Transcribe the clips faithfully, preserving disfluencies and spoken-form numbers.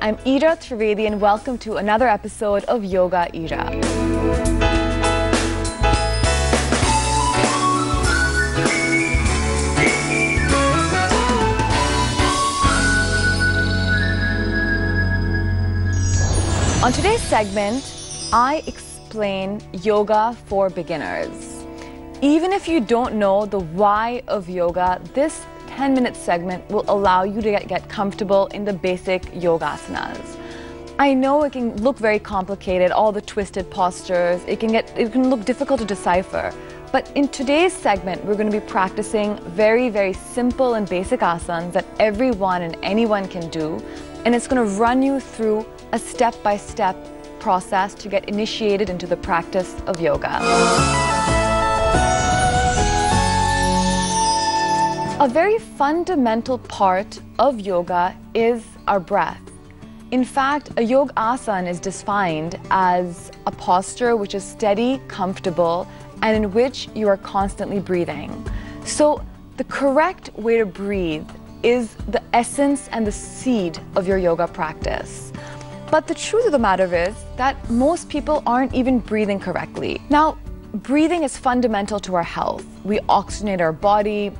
Hi, I'm Ira Trivedi and welcome to another episode of Yoga Ira. On today's segment, I explain yoga for beginners. Even if you don't know the why of yoga, this ten minute segment will allow you to get, get comfortable in the basic yogasanas. I know it can look very complicated, all the twisted postures, it can, get, it can look difficult to decipher. But in today's segment, we're going to be practicing very, very simple and basic asanas that everyone and anyone can do. And it's going to run you through a step-by-step process to get initiated into the practice of yoga. A very fundamental part of yoga is our breath. In fact, a yoga asana is defined as a posture which is steady, comfortable, and in which you are constantly breathing. So the correct way to breathe is the essence and the seed of your yoga practice. But the truth of the matter is that most people aren't even breathing correctly. Now, breathing is fundamental to our health. We oxygenate our body.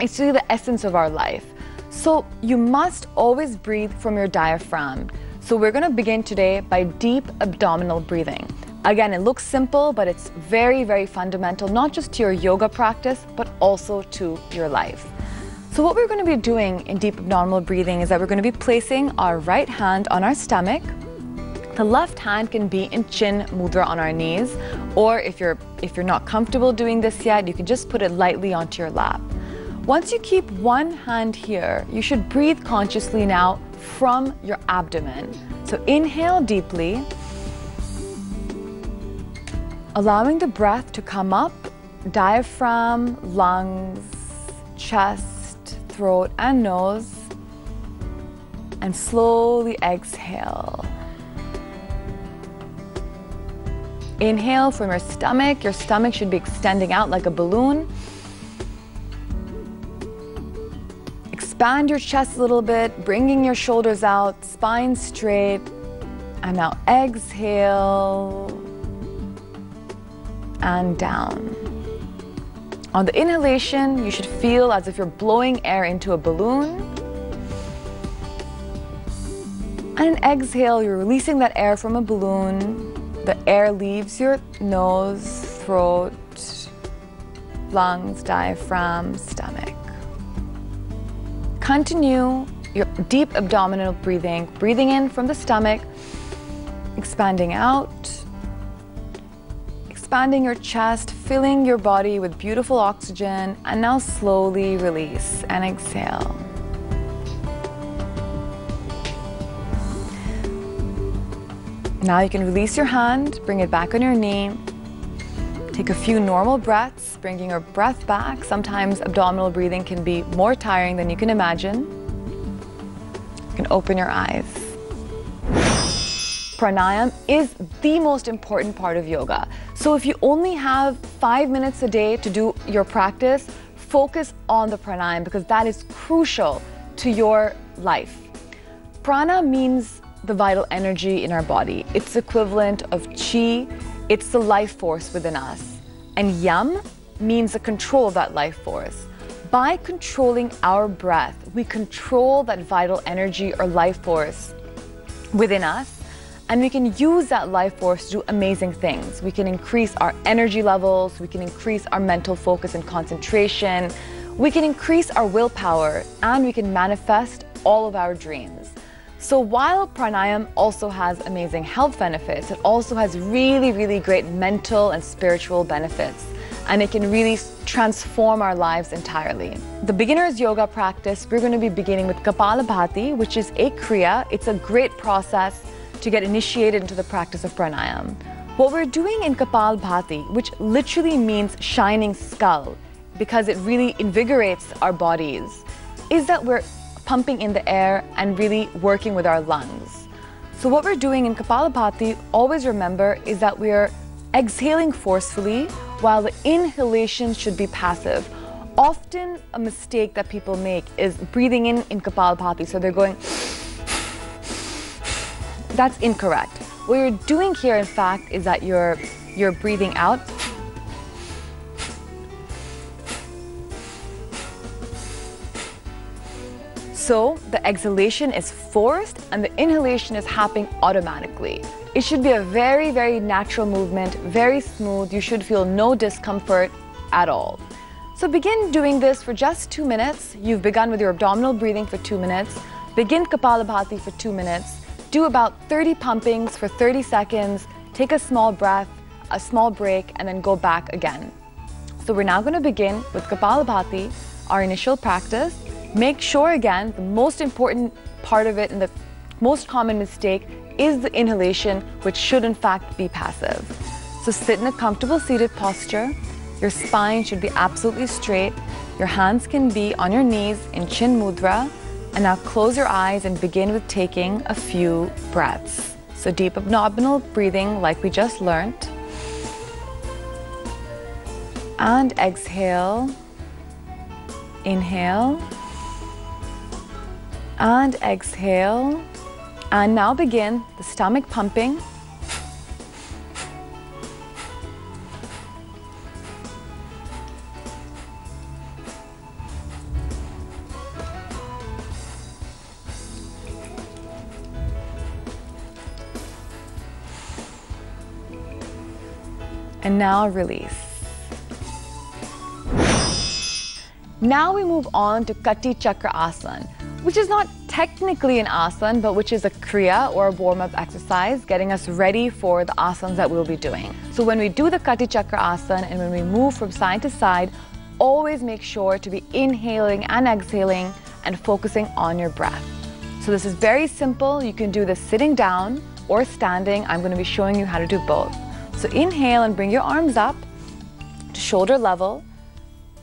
It's really the essence of our life. So you must always breathe from your diaphragm. So we're going to begin today by deep abdominal breathing. Again, it looks simple, but it's very, very fundamental, not just to your yoga practice, but also to your life. So what we're going to be doing in deep abdominal breathing is that we're going to be placing our right hand on our stomach. The left hand can be in chin mudra on our knees, or if you're, if you're not comfortable doing this yet, you can just put it lightly onto your lap. Once you keep one hand here, you should breathe consciously now from your abdomen. So inhale deeply, allowing the breath to come up, diaphragm, lungs, chest, throat, and nose, and slowly exhale. Inhale from your stomach. Your stomach should be extending out like a balloon. Expand your chest a little bit, bringing your shoulders out, spine straight, and now exhale and down. On the inhalation, you should feel as if you're blowing air into a balloon. And an exhale, you're releasing that air from a balloon. The air leaves your nose, throat, lungs, diaphragm, stomach. Continue your deep abdominal breathing, breathing in from the stomach, expanding out, expanding your chest, filling your body with beautiful oxygen, and now slowly release and exhale. Now you can release your hand, bring it back on your knee. Take a few normal breaths, bringing your breath back. Sometimes abdominal breathing can be more tiring than you can imagine. You can open your eyes. Pranayam is the most important part of yoga. So if you only have five minutes a day to do your practice, focus on the pranayam because that is crucial to your life. Prana means the vital energy in our body. It's equivalent of chi. It's the life force within us. And yam means the control of that life force. By controlling our breath, we control that vital energy or life force within us, and we can use that life force to do amazing things. We can increase our energy levels, we can increase our mental focus and concentration, we can increase our willpower, and we can manifest all of our dreams. So while pranayam also has amazing health benefits, it also has really, really great mental and spiritual benefits, and it can really transform our lives entirely. The beginner's yoga practice, we're going to be beginning with Kapalabhati, which is a kriya. It's a great process to get initiated into the practice of pranayam. What we're doing in Kapalabhati, which literally means shining skull, because it really invigorates our bodies, is that we're pumping in the air and really working with our lungs. So what we're doing in Kapalabhati, always remember, is that we're exhaling forcefully while the inhalation should be passive. Often a mistake that people make is breathing in in Kapalabhati. So they're going that's incorrect. What you're doing here, in fact, is that you're, you're breathing out. So the exhalation is forced and the inhalation is happening automatically. It should be a very, very natural movement, very smooth. You should feel no discomfort at all. So begin doing this for just two minutes. You've begun with your abdominal breathing for two minutes. Begin Kapalabhati for two minutes. Do about thirty pumpings for thirty seconds. Take a small breath, a small break, and then go back again. So we're now going to begin with Kapalabhati, our initial practice. Make sure again, the most important part of it and the most common mistake is the inhalation, which should in fact be passive. So sit in a comfortable seated posture. Your spine should be absolutely straight. Your hands can be on your knees in Chin Mudra. And now close your eyes and begin with taking a few breaths. So deep abdominal breathing like we just learned. And exhale. Inhale. And exhale. And now begin the stomach pumping. And now release. Now we move on to Kati Chakra Asana, which is not technically an asana, but which is a kriya or a warm-up exercise, getting us ready for the asanas that we'll be doing. So when we do the Kati Chakra Asana and when we move from side to side, always make sure to be inhaling and exhaling and focusing on your breath. So this is very simple. You can do this sitting down or standing. I'm going to be showing you how to do both. So inhale and bring your arms up to shoulder level.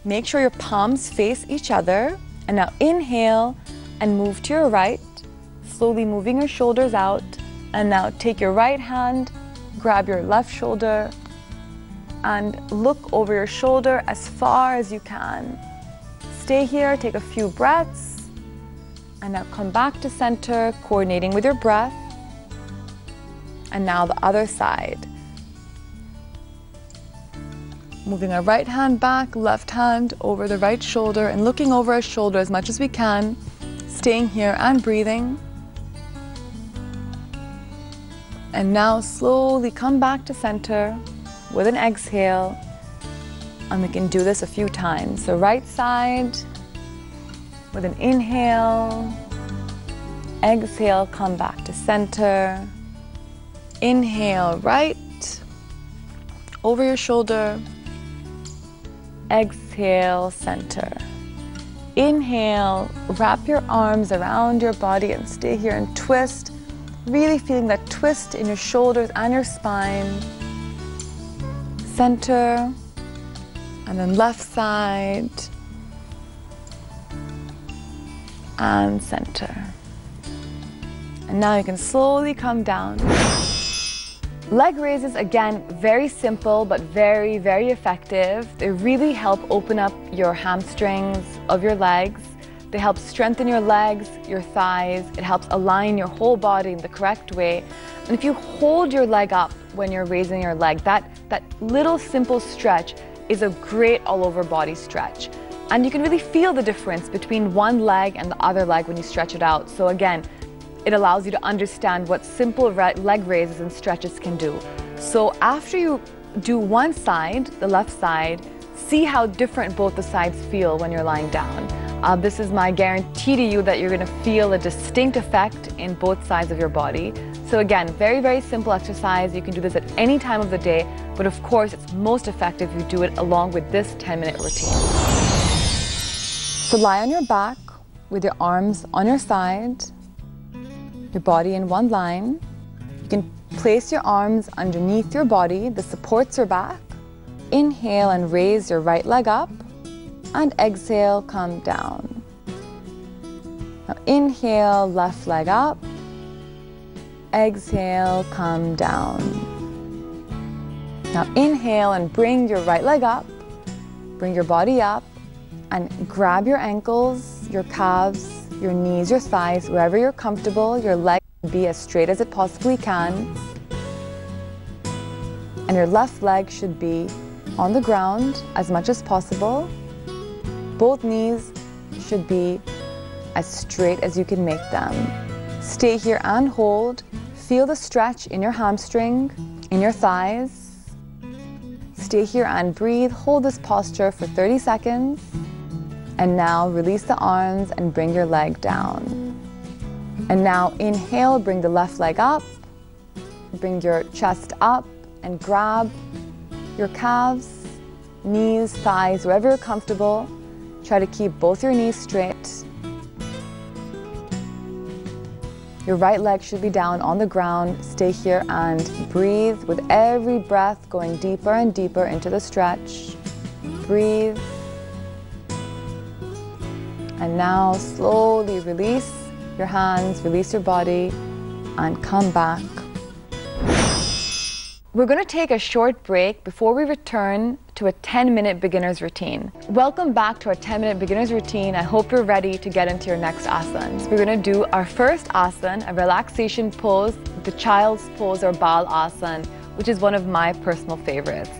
Make sure your palms face each other. And now inhale and move to your right, slowly moving your shoulders out. And now take your right hand, grab your left shoulder, and look over your shoulder as far as you can. Stay here, take a few breaths, and now come back to center, coordinating with your breath. And now the other side. Moving our right hand back, left hand over the right shoulder, and looking over our shoulder as much as we can. Staying here and breathing. And now slowly come back to center with an exhale. And we can do this a few times. So right side with an inhale. Exhale, come back to center. Inhale, right. Over your shoulder. Exhale, center. Inhale, wrap your arms around your body and stay here and twist, really feeling that twist in your shoulders and your spine. Center, and then left side, and center. And now you can slowly come down. Leg raises, again, very simple but very, very effective. They really help open up your hamstrings of your legs. They help strengthen your legs, your thighs. It helps align your whole body in the correct way. And if you hold your leg up when you're raising your leg, that, that little simple stretch is a great all-over body stretch. And you can really feel the difference between one leg and the other leg when you stretch it out. So again, it allows you to understand what simple leg raises and stretches can do. So after you do one side, the left side, see how different both the sides feel when you're lying down. Uh, this is my guarantee to you that you're going to feel a distinct effect in both sides of your body. So again, very, very simple exercise. You can do this at any time of the day, but of course it's most effective if you do it along with this ten minute routine. So lie on your back with your arms on your side. Your body in one line. You can place your arms underneath your body. This supports your back. Inhale and raise your right leg up. And exhale, come down. Now inhale, left leg up. Exhale, come down. Now inhale and bring your right leg up. Bring your body up. And grab your ankles, your calves, your knees, your thighs, wherever you're comfortable, your legs. Be as straight as it possibly can. And your left leg should be on the ground as much as possible. Both knees should be as straight as you can make them. Stay here and hold. Feel the stretch in your hamstring, in your thighs. Stay here and breathe. Hold this posture for thirty seconds. And now release the arms and bring your leg down. And now inhale, bring the left leg up. Bring your chest up and grab your calves, knees, thighs, wherever you're comfortable. Try to keep both your knees straight. Your right leg should be down on the ground. Stay here and breathe with every breath, going deeper and deeper into the stretch. Breathe. And now slowly release your hands, release your body, and come back. We're going to take a short break before we return to a ten minute beginner's routine. Welcome back to our ten minute beginner's routine. I hope you're ready to get into your next asana. So we're going to do our first asana, a relaxation pose, the child's pose or Balasana, which is one of my personal favorites.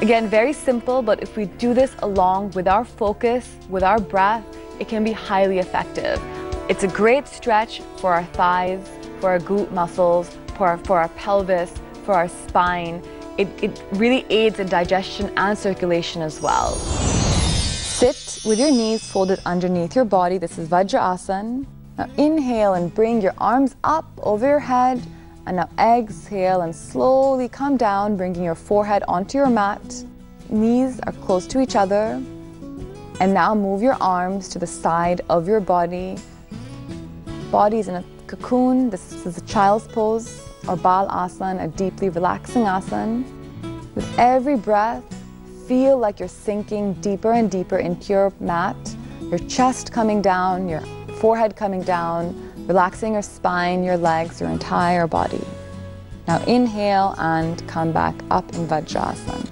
Again, very simple, but if we do this along with our focus, with our breath, it can be highly effective. It's a great stretch for our thighs, for our glute muscles, for our, for our pelvis, for our spine. It, it really aids in digestion and circulation as well. Sit with your knees folded underneath your body. This is Vajrasana. Now inhale and bring your arms up over your head. And now exhale and slowly come down, bringing your forehead onto your mat. Knees are close to each other. And now move your arms to the side of your body. Body's in a cocoon. This is a child's pose or Balasana, a deeply relaxing asana. With every breath, feel like you're sinking deeper and deeper into your mat. Your chest coming down, your forehead coming down, relaxing your spine, your legs, your entire body. Now inhale and come back up in Vajrasana.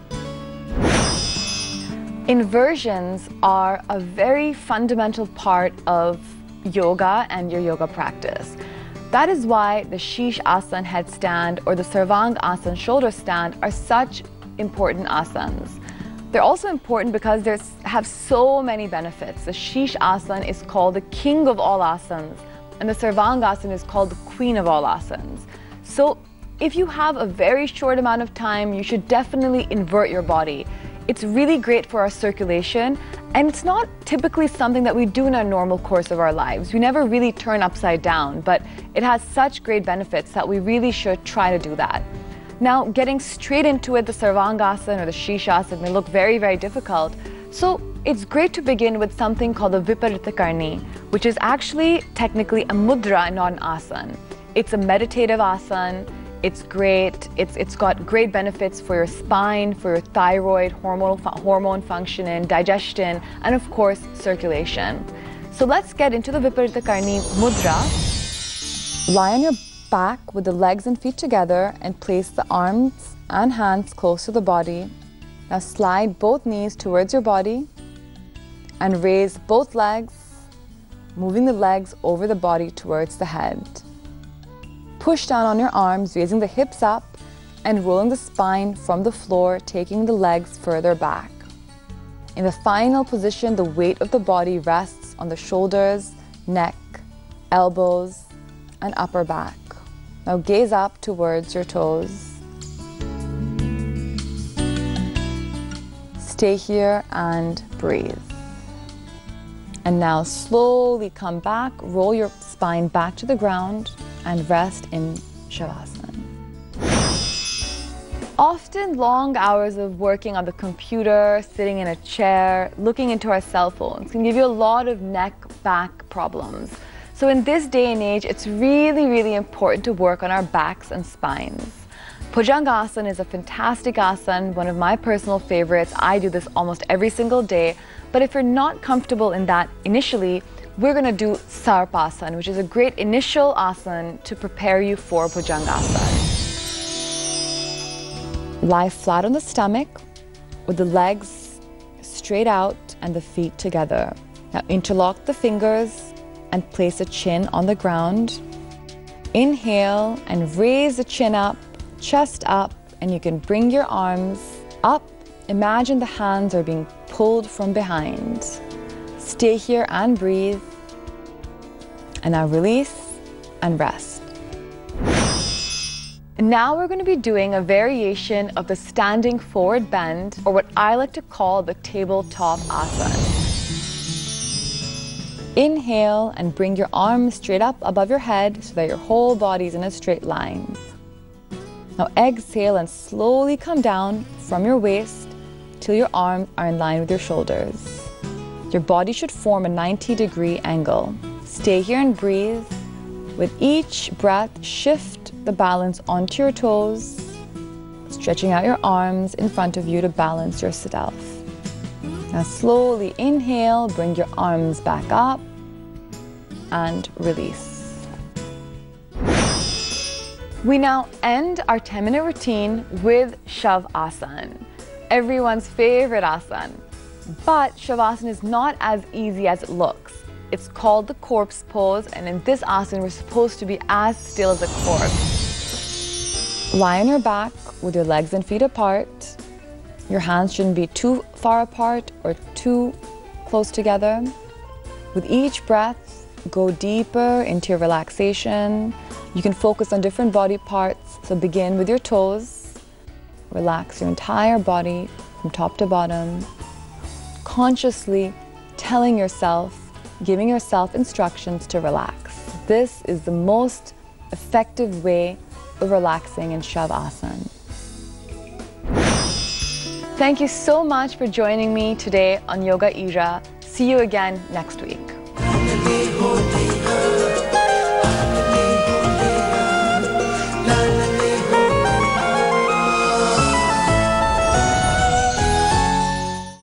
Inversions are a very fundamental part of yoga and your yoga practice. That is why the Shirshasana headstand or the Sarvangasana shoulder stand are such important asanas. They're also important because they have so many benefits. The Shirshasana is called the king of all asanas, and the Sarvangasana is called the queen of all asanas. So if you have a very short amount of time, you should definitely invert your body. It's really great for our circulation, and it's not typically something that we do in our normal course of our lives. We never really turn upside down, but it has such great benefits that we really should try to do that. Now, getting straight into it, the Sarvangasana or the Shirshasana may look very, very difficult. So it's great to begin with something called the Viparita Karani, which is actually technically a mudra and not an asana. It's a meditative asana. It's great, it's, it's got great benefits for your spine, for your thyroid, hormonal, hormone functioning, digestion, and of course, circulation. So let's get into the Viparita Karani mudra. Lie on your back with the legs and feet together and place the arms and hands close to the body. Now slide both knees towards your body and raise both legs, moving the legs over the body towards the head. Push down on your arms, raising the hips up and rolling the spine from the floor, taking the legs further back. In the final position, the weight of the body rests on the shoulders, neck, elbows, and upper back. Now gaze up towards your toes. Stay here and breathe. And now slowly come back, roll your spine back to the ground, and rest in Shavasana. Often long hours of working on the computer, sitting in a chair, looking into our cell phones can give you a lot of neck, back problems. So in this day and age, it's really, really important to work on our backs and spines. Bhujangasana is a fantastic asana, one of my personal favorites. I do this almost every single day, but if you're not comfortable in that initially, we're going to do Sarpasana, which is a great initial asana to prepare you for Bhujangasana. Lie flat on the stomach with the legs straight out and the feet together. Now interlock the fingers and place the chin on the ground. Inhale and raise the chin up, chest up, and you can bring your arms up. Imagine the hands are being pulled from behind. Stay here and breathe. And now release and rest. And now we're going to be doing a variation of the standing forward bend, or what I like to call the tabletop asana. Inhale and bring your arms straight up above your head so that your whole body is in a straight line. Now exhale and slowly come down from your waist till your arms are in line with your shoulders. Your body should form a ninety degree angle. Stay here and breathe. With each breath, shift the balance onto your toes, stretching out your arms in front of you to balance yourself. Now slowly inhale, bring your arms back up and release. We now end our ten minute routine with Shavasana, everyone's favorite asana. But Shavasana is not as easy as it looks. It's called the corpse pose, and in this asana, we're supposed to be as still as a corpse. Lie on your back with your legs and feet apart. Your hands shouldn't be too far apart or too close together. With each breath, go deeper into your relaxation. You can focus on different body parts, so begin with your toes. Relax your entire body from top to bottom. Consciously telling yourself, giving yourself instructions to relax. This is the most effective way of relaxing in Shavasana. Thank you so much for joining me today on Yoga Ira. See you again next week.